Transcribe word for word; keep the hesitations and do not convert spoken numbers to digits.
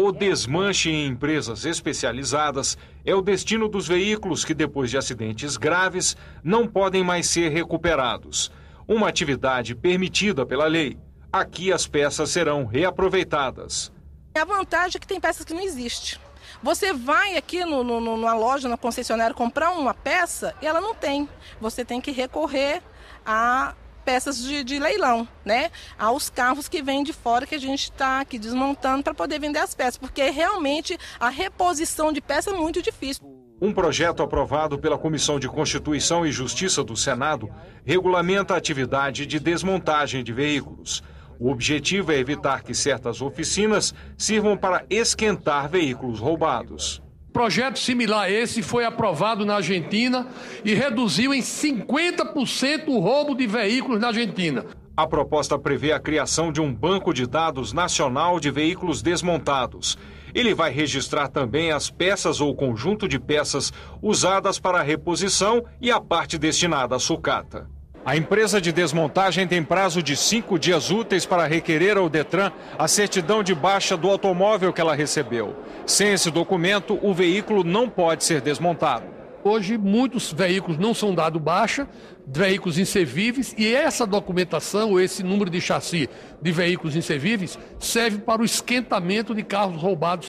O desmanche em empresas especializadas é o destino dos veículos que, depois de acidentes graves, não podem mais ser recuperados. Uma atividade permitida pela lei. Aqui as peças serão reaproveitadas. A vantagem é que tem peças que não existem. Você vai aqui no, no, numa loja, na concessionária, comprar uma peça e ela não tem. Você tem que recorrer a peças de, de leilão, né? Aos carros que vêm de fora que a gente está aqui desmontando para poder vender as peças, porque realmente a reposição de peça é muito difícil. Um projeto aprovado pela Comissão de Constituição e Justiça do Senado regulamenta a atividade de desmontagem de veículos. O objetivo é evitar que certas oficinas sirvam para esquentar veículos roubados. Projeto similar a esse foi aprovado na Argentina e reduziu em cinquenta por cento o roubo de veículos na Argentina. A proposta prevê a criação de um banco de dados nacional de veículos desmontados. Ele vai registrar também as peças ou conjunto de peças usadas para a reposição e a parte destinada à sucata. A empresa de desmontagem tem prazo de cinco dias úteis para requerer ao Detran a certidão de baixa do automóvel que ela recebeu. Sem esse documento, o veículo não pode ser desmontado. Hoje, muitos veículos não são dados baixa, veículos inservíveis, e essa documentação, ou esse número de chassi de veículos inservíveis, serve para o esquentamento de carros roubados.